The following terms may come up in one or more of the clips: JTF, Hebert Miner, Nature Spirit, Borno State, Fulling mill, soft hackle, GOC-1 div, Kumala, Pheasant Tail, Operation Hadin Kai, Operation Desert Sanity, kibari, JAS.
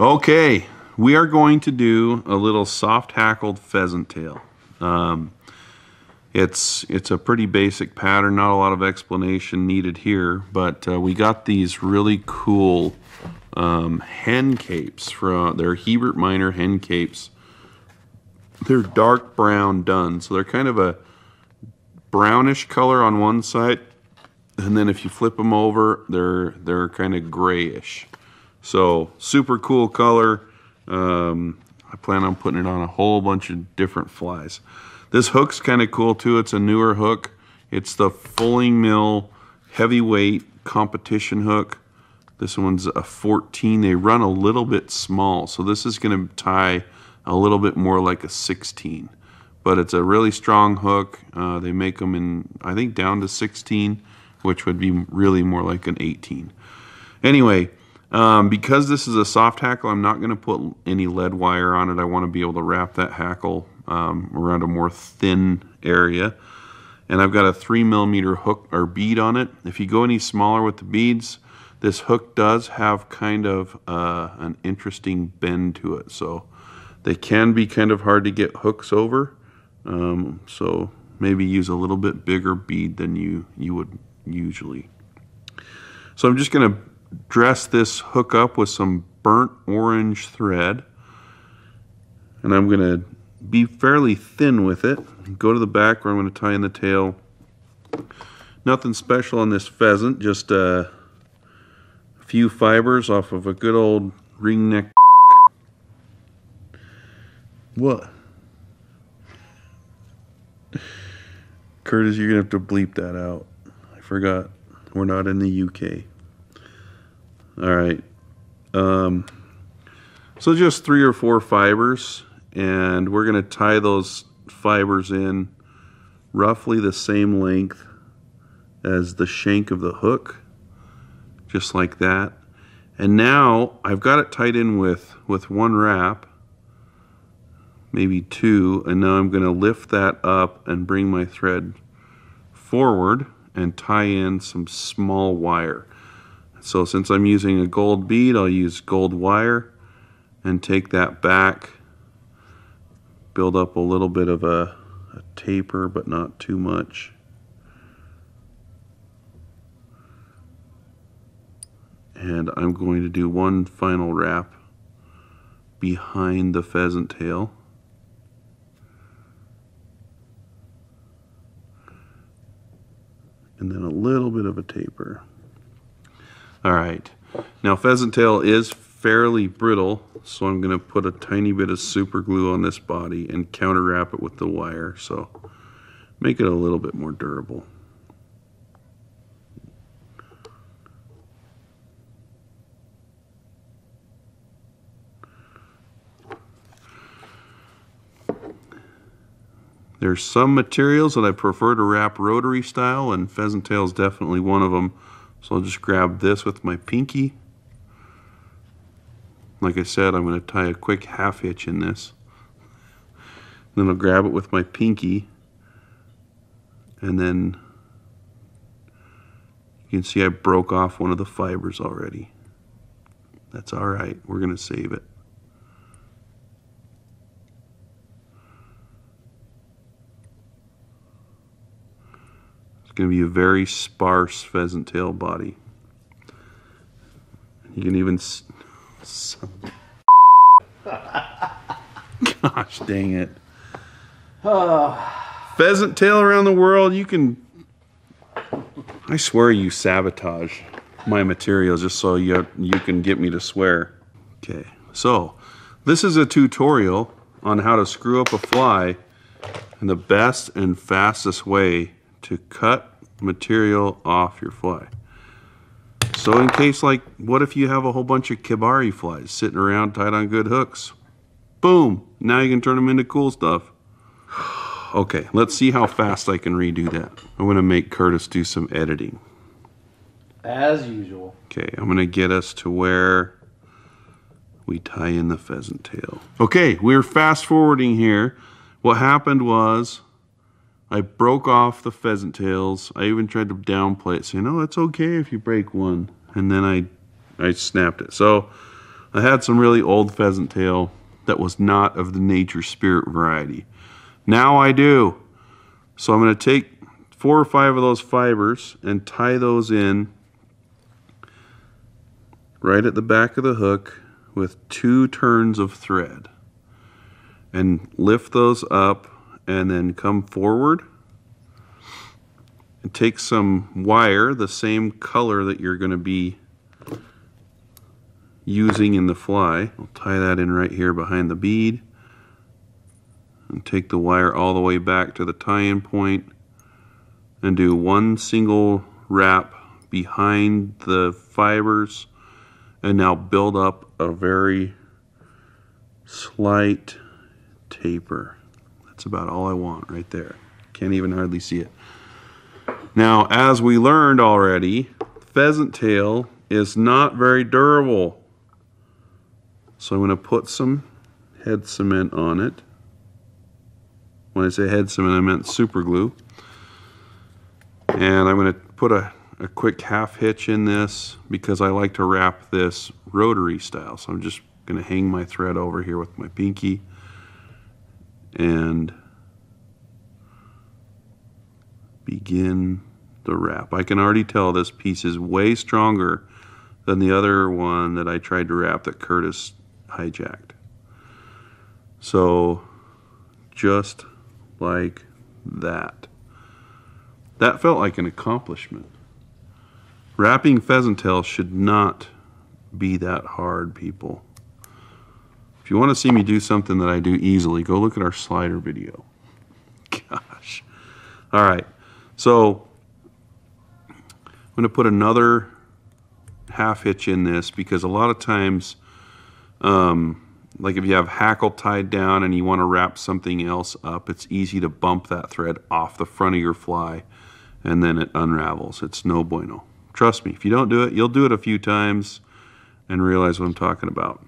Okay, we are going to do a little soft-hackled pheasant tail. It's a pretty basic pattern, not a lot of explanation needed here, but we got these really cool hen capes. They're Hebert Miner hen capes. They're dark brown dun, so they're kind of a brownish color on one side, and then if you flip them over, they're kind of grayish. So super cool color. I plan on putting it on a whole bunch of different flies. This hook's kind of cool too. It's a newer hook. It's the Fulling Mill heavyweight competition hook. This one's a 14. They run a little bit small, so this is going to tie a little bit more like a 16. But it's a really strong hook. They make them in, I think, down to 16, which would be really more like an 18. Anyway, because this is a soft hackle, I'm not going to put any lead wire on it. I want to be able to wrap that hackle around a more thin area. And I've got a 3mm hook or bead on it. If you go any smaller with the beads, this hook does have kind of an interesting bend to it. So they can be kind of hard to get hooks over. So maybe use a little bit bigger bead than you would usually. So I'm just going to dress this hook up with some burnt orange thread, and I'm going to be fairly thin with it. Go to the back where I'm going to tie in the tail. Nothing special on this pheasant, just a few fibers off of a good old ring neck. What? Curtis, you're going to have to bleep that out. I forgot. We're not in the UK. All right, so just 3 or 4 fibers, and we're going to tie those fibers in roughly the same length as the shank of the hook, just like that. And now I've got it tied in with one wrap, maybe 2, and now I'm going to lift that up and bring my thread forward and tie in some small wire. So since I'm using a gold bead, I'll use gold wire and take that back, build up a little bit of a taper, but not too much. And I'm going to do one final wrap behind the pheasant tail. And then a little bit of a taper. All right, now pheasant tail is fairly brittle, so I'm going to put a tiny bit of super glue on this body and counter wrap it with the wire, so make it a little bit more durable. There's some materials that I prefer to wrap rotary style, and pheasant tail is definitely one of them. So I'll just grab this with my pinky. Like I said, I'm going to tie a quick half hitch in this. Then I'll grab it with my pinky. And then you can see I broke off one of the fibers already. That's all right. We're going to save it. Going to be a very sparse pheasant tail body. You can even gosh dang it. Pheasant tail around the world. You can, I swear you sabotage my materials just so you can get me to swear. Okay, so this is a tutorial on how to screw up a fly and the best and fastest way to cut material off your fly. So in case, like, what if you have a whole bunch of kibari flies sitting around tied on good hooks? Boom! Now you can turn them into cool stuff. Okay, let's see how fast I can redo that. I'm going to make Curtis do some editing. As usual. Okay, I'm going to get us to where we tie in the pheasant tail. Okay, we're fast forwarding here. What happened was I broke off the pheasant tails. I even tried to downplay it, saying, "Oh, it's okay if you break one." And then I snapped it. So I had some really old pheasant tail that was not of the Nature Spirit variety. Now I do. So I'm going to take 4 or 5 of those fibers and tie those in right at the back of the hook with 2 turns of thread, and lift those up and then come forward and take some wire, the same color that you're going to be using in the fly. I'll tie that in right here behind the bead and take the wire all the way back to the tie-in point and do 1 single wrap behind the fibers, and now build up a very slight taper. That's about all I want right there. Can't even hardly see it. Now, as we learned already, pheasant tail is not very durable. So I'm going to put some head cement on it. When I say head cement, I meant super glue. And I'm going to put a quick half hitch in this because I like to wrap this rotary style. So I'm just going to hang my thread over here with my pinky and begin the wrap. I can already tell this piece is way stronger than the other one that I tried to wrap that Curtis hijacked. So just like that. That felt like an accomplishment. Wrapping pheasant tail should not be that hard, people. If you want to see me do something that I do easily, go look at our slider video. Gosh. All right. So I'm going to put another half hitch in this because a lot of times, like if you have hackle tied down and you want to wrap something else up, it's easy to bump that thread off the front of your fly and then it unravels. It's no bueno. Trust me, if you don't do it, you'll do it a few times and realize what I'm talking about.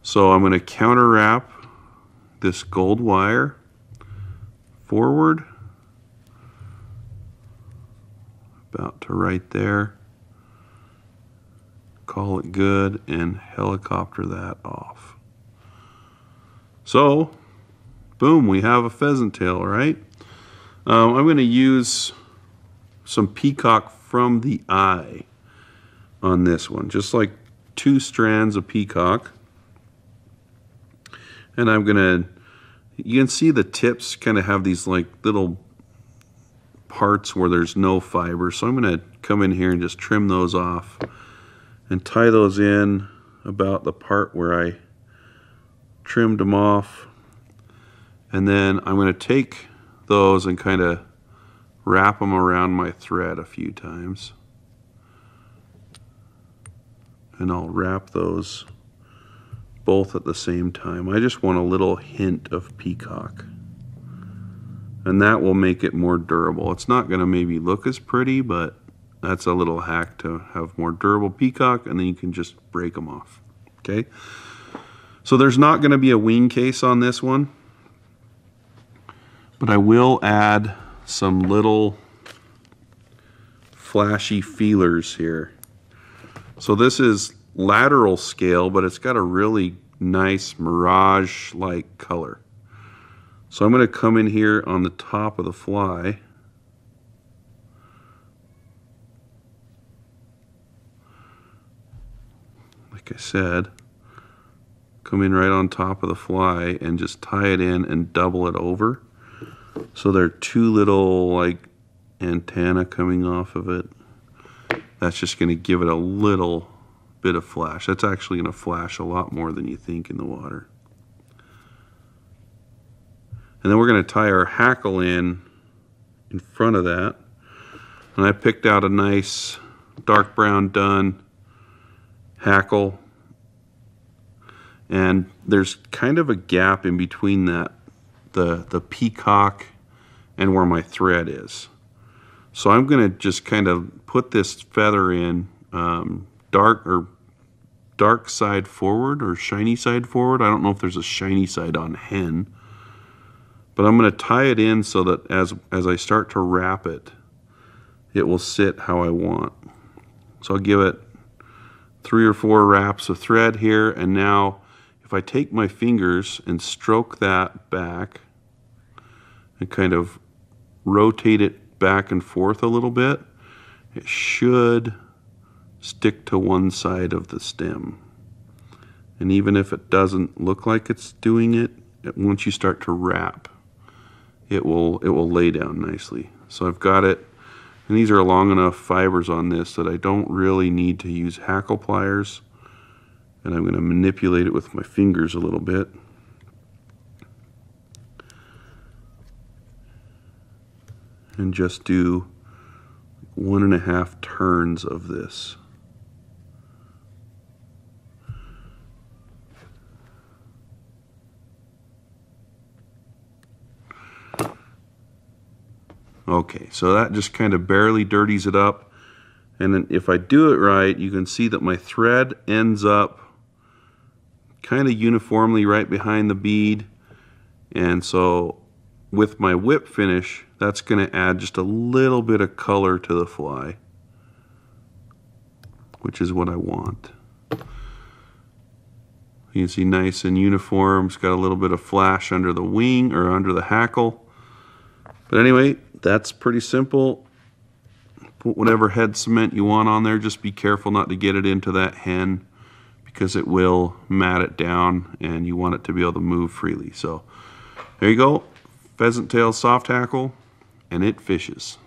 So I'm going to counter wrap this gold wire forward, about to right there, call it good, and helicopter that off. So, boom, we have a pheasant tail, right? I'm going to use some peacock from the eye on this one, just like 2 strands of peacock. And I'm gonna, you can see the tips kind of have these like little parts where there's no fiber. So I'm gonna come in here and just trim those off and tie those in about the part where I trimmed them off. And then I'm gonna take those and kind of wrap them around my thread a few times, and I'll wrap those both at the same time. I just want a little hint of peacock, and that will make it more durable. It's not going to maybe look as pretty, but that's a little hack to have more durable peacock, and then you can just break them off. Okay, so there's not going to be a wing case on this one, but I will add some little flashy feelers here. So this is lateral scale, but it's got a really nice mirage-like color. So I'm going to come in here on the top of the fly like I said, come in right on top of the fly and just tie it in and double it over. So there are 2 little like antenna coming off of it. That's just going to give it a little bit of flash. That's actually going to flash a lot more than you think in the water. And then we're going to tie our hackle in front of that. And I picked out a nice dark brown dun hackle. And there's kind of a gap in between that, the peacock and where my thread is. So I'm going to just kind of put this feather in dark side forward or shiny side forward. I don't know if there's a shiny side on hen, but I'm going to tie it in so that as I start to wrap it, it will sit how I want. So I'll give it 3 or 4 wraps of thread here, and now if I take my fingers and stroke that back and kind of rotate it back and forth a little bit, it should stick to one side of the stem. And even if it doesn't look like it's doing it, once you start to wrap, it will lay down nicely. So I've got it, and these are long enough fibers on this that I don't really need to use hackle pliers, and I'm going to manipulate it with my fingers a little bit. And just do 1.5 turns of this. Okay, so that just kind of barely dirties it up. And then if I do it right, you can see that my thread ends up kind of uniformly right behind the bead. And so with my whip finish, that's going to add just a little bit of color to the fly, which is what I want. You can see nice and uniform. It's got a little bit of flash under the wing or under the hackle. But anyway, that's pretty simple. Put whatever head cement you want on there. Just be careful not to get it into that hen, because it will mat it down and you want it to be able to move freely. So there you go. Pheasant tail soft hackle, and it fishes.